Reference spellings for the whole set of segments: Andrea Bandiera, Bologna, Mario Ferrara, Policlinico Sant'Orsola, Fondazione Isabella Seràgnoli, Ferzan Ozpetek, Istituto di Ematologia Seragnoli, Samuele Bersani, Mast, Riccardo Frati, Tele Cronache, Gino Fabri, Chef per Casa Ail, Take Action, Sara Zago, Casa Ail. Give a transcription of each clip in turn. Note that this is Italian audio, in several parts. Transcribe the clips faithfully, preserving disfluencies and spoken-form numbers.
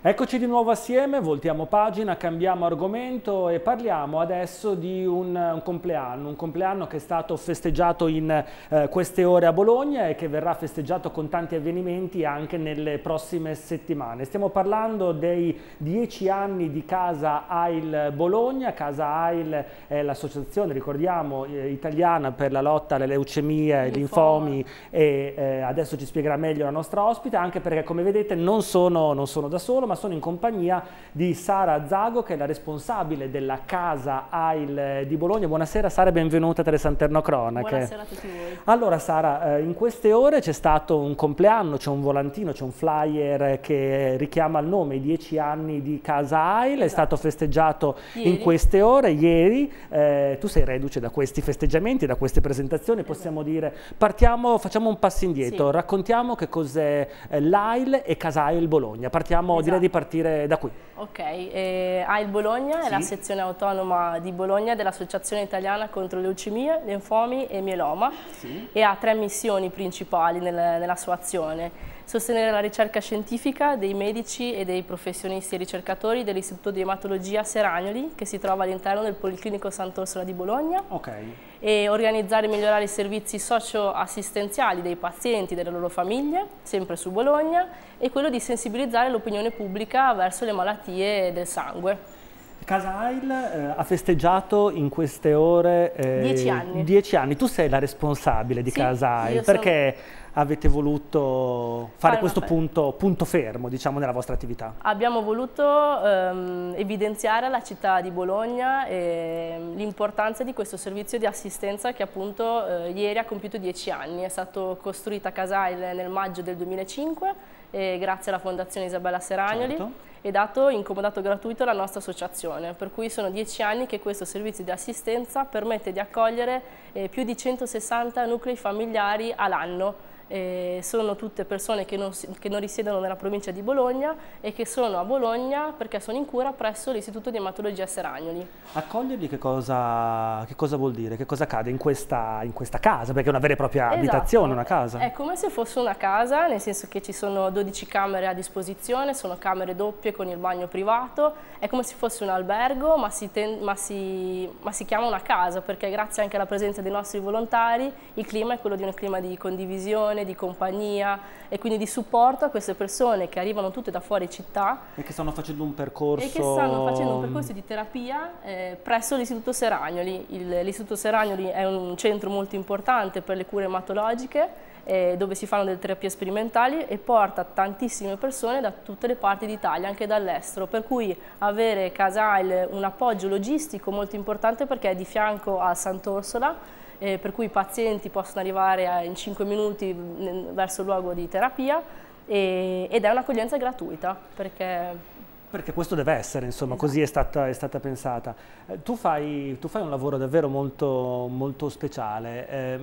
Eccoci di nuovo assieme, voltiamo pagina, cambiamo argomento e parliamo adesso di un, un compleanno, un compleanno che è stato festeggiato in eh, queste ore a Bologna e che verrà festeggiato con tanti avvenimenti anche nelle prossime settimane. Stiamo parlando dei dieci anni di Casa Ail Bologna. Casa Ail è l'associazione, ricordiamo, eh, italiana per la lotta alle leucemie, ai linfomi e eh, adesso ci spiegherà meglio la nostra ospite, anche perché come vedete non sono, non sono da solo, ma sono in compagnia di Sara Zago, che è la responsabile della Casa Ail di Bologna. Buonasera Sara, benvenuta a Tele Cronache. Buonasera a tutti voi. Allora Sara, in queste ore c'è stato un compleanno, c'è un volantino, c'è un flyer che richiama il nome, i dieci anni di Casa Ail, esatto. È stato festeggiato ieri. In queste ore, ieri, eh, tu sei reduce da questi festeggiamenti, da queste presentazioni, possiamo esatto. dire, partiamo, facciamo un passo indietro, sì. raccontiamo che cos'è l'Ail e Casa Ail Bologna, partiamo esatto. dire di partire da qui. Ok, eh, Ail Bologna sì. è la sezione autonoma di Bologna dell'Associazione Italiana contro Leucemie, Linfomi e Mieloma sì. e ha tre missioni principali nel, nella sua azione. Sostenere la ricerca scientifica dei medici e dei professionisti e ricercatori dell'Istituto di Ematologia Seragnoli, che si trova all'interno del Policlinico Sant'Orsola di Bologna, okay. e organizzare e migliorare i servizi socio-assistenziali dei pazienti e delle loro famiglie, sempre su Bologna, e quello di sensibilizzare l'opinione pubblica verso le malattie del sangue. Casa Ail eh, ha festeggiato in queste ore eh, dieci, anni. dieci anni. Tu sei la responsabile di sì, Casa Ail, perché sono... avete voluto fare, fare questo punto, punto fermo, diciamo, nella vostra attività? Abbiamo voluto ehm, evidenziare alla città di Bologna ehm, l'importanza di questo servizio di assistenza che appunto eh, ieri ha compiuto dieci anni. È stata costruita Casa Ail nel maggio del duemilacinque eh, grazie alla Fondazione Isabella Seràgnoli. Certo. È dato in comodato gratuito alla nostra associazione, per cui sono dieci anni che questo servizio di assistenza permette di accogliere eh, più di centosessanta nuclei familiari all'anno. Eh, sono tutte persone che non, che non risiedono nella provincia di Bologna e che sono a Bologna perché sono in cura presso l'Istituto di Ematologia Seragnoli. Accoglierli che cosa, che cosa vuol dire? Che cosa accade in questa, in questa casa? Perché è una vera e propria esatto. abitazione, una casa. È come se fosse una casa, nel senso che ci sono dodici camere a disposizione, sono camere doppie con il bagno privato, è come se fosse un albergo, ma si, ten, ma si, ma si chiama una casa perché grazie anche alla presenza dei nostri volontari il clima è quello di un clima di condivisione, di compagnia e quindi di supporto a queste persone che arrivano tutte da fuori città e che stanno facendo un percorso, e che stanno facendo un percorso di terapia eh, presso l'Istituto Seragnoli. L'Istituto Seragnoli è un centro molto importante per le cure ematologiche eh, dove si fanno delle terapie sperimentali e porta tantissime persone da tutte le parti d'Italia, anche dall'estero, per cui avere Casa Ail un appoggio logistico molto importante perché è di fianco a Sant'Orsola. Eh, per cui i pazienti possono arrivare a, in cinque minuti verso il luogo di terapia e, ed è un'accoglienza gratuita perché... Perché questo deve essere, insomma, esatto. così è stata, è stata pensata. Eh, tu, fai, tu fai un lavoro davvero molto, molto speciale. Eh,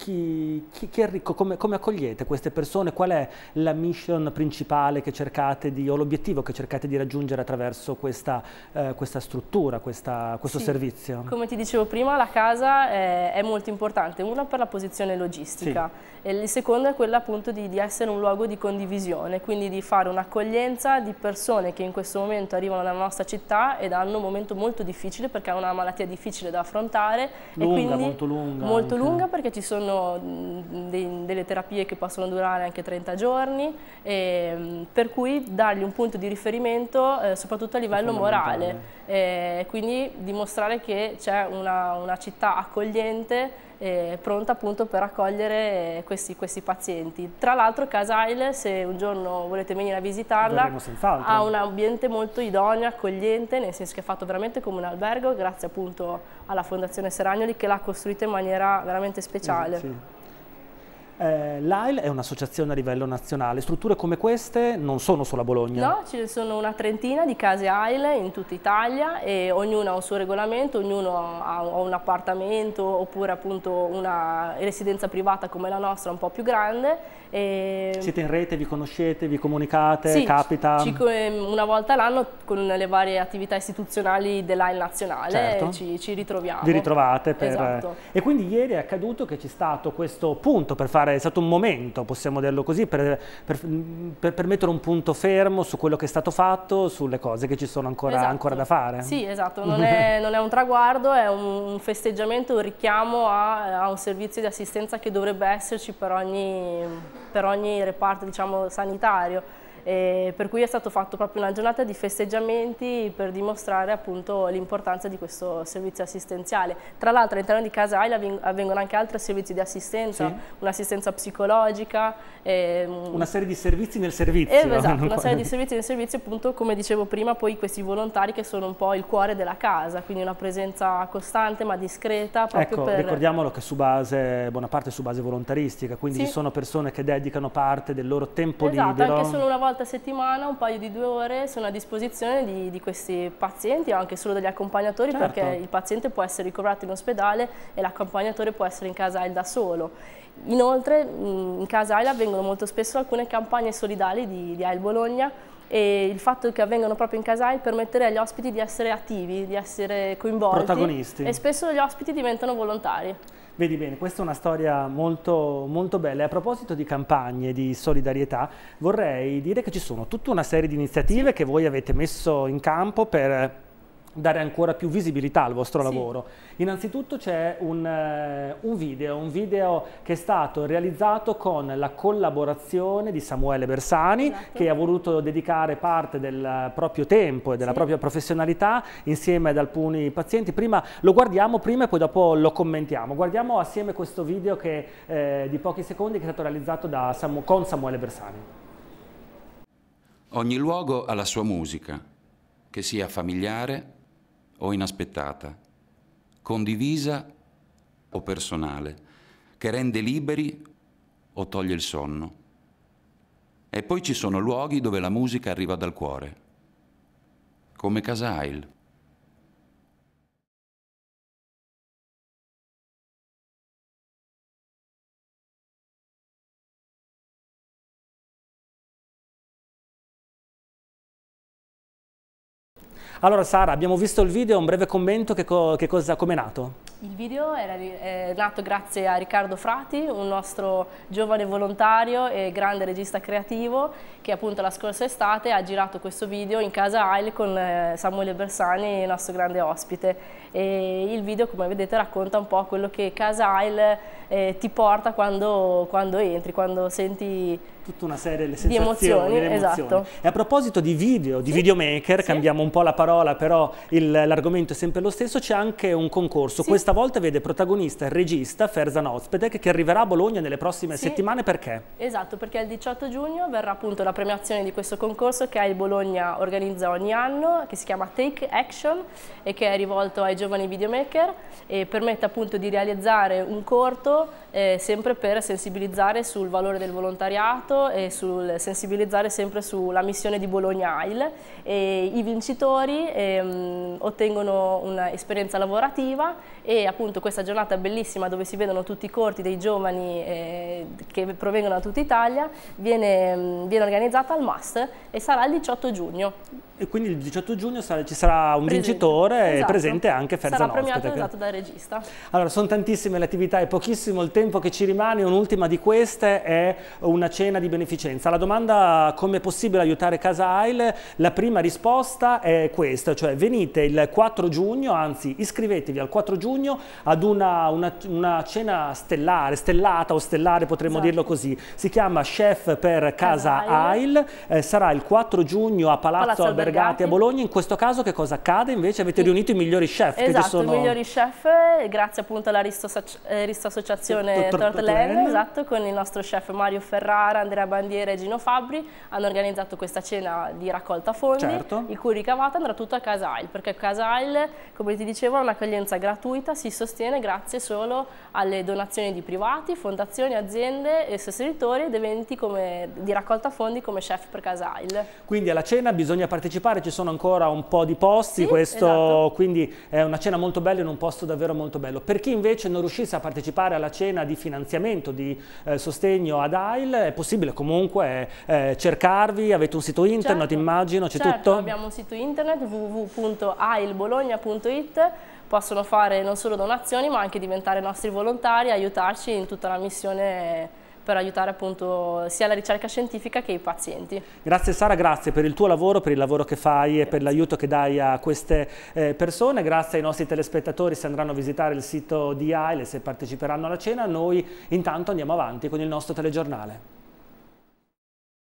chi, chi, chi è ricco? Come, come accogliete queste persone? Qual è la mission principale che cercate di, o l'obiettivo che cercate di raggiungere attraverso questa, eh, questa struttura, questa, questo sì. servizio? Come ti dicevo prima, la casa è, è molto importante, una per la posizione logistica sì. e il secondo è quella appunto di, di essere un luogo di condivisione, quindi di fare un'accoglienza di persone che in questo momento arrivano dalla nostra città ed hanno un momento molto difficile perché è una malattia difficile da affrontare, lunga, e quindi molto lunga, molto lunga perché ci sono delle terapie che possono durare anche trenta giorni, e per cui dargli un punto di riferimento eh, soprattutto a livello morale, eh, quindi dimostrare che c'è una, una città accogliente eh, pronta appunto per accogliere questi, questi pazienti. Tra l'altro Casa Ail, se un giorno volete venire a visitarla, ha un ambiente molto idoneo, accogliente, nel senso che è fatto veramente come un albergo grazie appunto alla Fondazione Seragnoli che l'ha costruita in maniera veramente speciale. Sì. Eh, L'Ail è un'associazione a livello nazionale, strutture come queste non sono solo a Bologna? No, ce ne sono una trentina di case Ail in tutta Italia e ognuno ha un suo regolamento, ognuno ha un appartamento oppure appunto una residenza privata come la nostra un po' più grande E... Siete in rete, vi conoscete, vi comunicate, sì, capita? Una volta l'anno con le varie attività istituzionali dell'Ail nazionale, certo. ci, ci ritroviamo. Vi ritrovate? Per... Esatto. E quindi ieri è accaduto che c'è stato questo punto per fare, è stato un momento, possiamo dirlo così, per, per, per, per mettere un punto fermo su quello che è stato fatto, sulle cose che ci sono ancora, esatto. ancora da fare. Sì, esatto, non è, non è un traguardo, è un festeggiamento, un richiamo a, a un servizio di assistenza che dovrebbe esserci per ogni... per ogni reparto, diciamo, sanitario, e per cui è stato fatto proprio una giornata di festeggiamenti per dimostrare appunto l'importanza di questo servizio assistenziale. Tra l'altro all'interno di Casa Ail avvengono anche altri servizi di assistenza, sì. un'assistenza psicologica. E... Una serie di servizi nel servizio. Eh, esatto, una serie di servizi nel servizio, appunto, come dicevo prima, poi questi volontari che sono un po' il cuore della casa, quindi una presenza costante ma discreta. Ecco, per... ricordiamolo che su base, buona parte su base volontaristica, quindi sì. ci sono persone che dedicano parte del loro tempo esatto, libero. Anche solo una volta a settimana, un paio di due ore sono a disposizione di, di questi pazienti o anche solo degli accompagnatori, certo. perché il paziente può essere ricoverato in ospedale e l'accompagnatore può essere in Casa Ail da solo. Inoltre in Casa Ail avvengono molto spesso alcune campagne solidali di, di Ail Bologna, e il fatto che avvengano proprio in Casa Ail permettere agli ospiti di essere attivi, di essere coinvolti, protagonisti, e spesso gli ospiti diventano volontari. Vedi bene, questa è una storia molto, molto bella. E a proposito di campagne di solidarietà, vorrei dire che ci sono tutta una serie di iniziative che voi avete messo in campo per dare ancora più visibilità al vostro sì. lavoro. Innanzitutto c'è un, eh, un video, un video che è stato realizzato con la collaborazione di Samuele Bersani, esatto. che ha voluto dedicare parte del proprio tempo e della sì. propria professionalità insieme ad alcuni pazienti. Prima lo guardiamo prima e poi dopo lo commentiamo. Guardiamo assieme questo video che, eh, di pochi secondi, che è stato realizzato da Samu- con Samuele Bersani. Ogni luogo ha la sua musica, che sia familiare o inaspettata, condivisa o personale, che rende liberi o toglie il sonno. E poi ci sono luoghi dove la musica arriva dal cuore, come Casa Ail. Allora Sara, abbiamo visto il video, un breve commento, che, co che cosa, com'è nato? Il video era, è nato grazie a Riccardo Frati, un nostro giovane volontario e grande regista creativo, che appunto la scorsa estate ha girato questo video in Casa Ail con Samuele Bersani, il nostro grande ospite. E il video, come vedete, racconta un po' quello che Casa Ail eh, ti porta quando, quando entri, quando senti tutta una serie le sensazioni, di emozioni. Le emozioni. Esatto. E a proposito di video, di sì. videomaker, sì. cambiamo un po' la parola, però l'argomento è sempre lo stesso, c'è anche un concorso. Sì. Questa volta vede protagonista il regista Ferzan Ozpetek, che arriverà a Bologna nelle prossime sì, settimane. Perché? Esatto, perché il diciotto giugno verrà appunto la premiazione di questo concorso che Ail Bologna organizza ogni anno, che si chiama Take Action e che è rivolto ai giovani videomaker e permette appunto di realizzare un corto eh, sempre per sensibilizzare sul valore del volontariato e sul sensibilizzare sempre sulla missione di Bologna Ail. E i vincitori ehm, ottengono un'esperienza lavorativa e E appunto questa giornata bellissima dove si vedono tutti i corti dei giovani eh, che provengono da tutta Italia viene, viene organizzata al Mast e sarà il diciotto giugno. E quindi il diciotto giugno sarà, ci sarà un presente. vincitore esatto. e presente anche Ferzan Ozpetek. Sarà premiato esatto dal regista. Allora, sono tantissime le attività e pochissimo il tempo che ci rimane. Un'ultima di queste è una cena di beneficenza. La domanda: come è possibile aiutare Casa Ail? La prima risposta è questa, cioè venite il quattro giugno, anzi iscrivetevi al quattro giugno ad una, una, una cena stellare, stellata o stellare potremmo esatto. dirlo così. Si chiama Chef per Casa Ail, eh, sarà il quattro giugno a Palazzo, Palazzo Albergati a Bologna. In questo caso che cosa accade invece? Avete riunito i migliori chef. Esatto, che ci sono... i migliori chef, grazie appunto alla Ristoassociazione Tortellene, esatto, con il nostro chef Mario Ferrara, Andrea Bandiera e Gino Fabri hanno organizzato questa cena di raccolta fondi, certo. il cui ricavato andrà tutto a Casa Ail, perché Casa Ail, come ti dicevo, ha un'accoglienza gratuita, si sostiene grazie solo alle donazioni di privati, fondazioni, aziende e sostenitori ed eventi come, di raccolta fondi come Chef per Casa Ail. Quindi alla cena bisogna partecipare partecipare, ci sono ancora un po' di posti, sì, questo, esatto. Quindi è una cena molto bella in un posto davvero molto bello. Per chi invece non riuscisse a partecipare alla cena di finanziamento, di eh, sostegno ad A I L, è possibile comunque eh, cercarvi, avete un sito internet, certo, immagino, c'è certo, tutto? Abbiamo un sito internet w w w punto ail bologna punto it, possono fare non solo donazioni ma anche diventare nostri volontari, aiutarci in tutta la missione per aiutare appunto sia la ricerca scientifica che i pazienti. Grazie Sara, grazie per il tuo lavoro, per il lavoro che fai, grazie, e per l'aiuto che dai a queste eh, persone. Grazie ai nostri telespettatori se andranno a visitare il sito di A I L e se parteciperanno alla cena. Noi intanto andiamo avanti con il nostro telegiornale.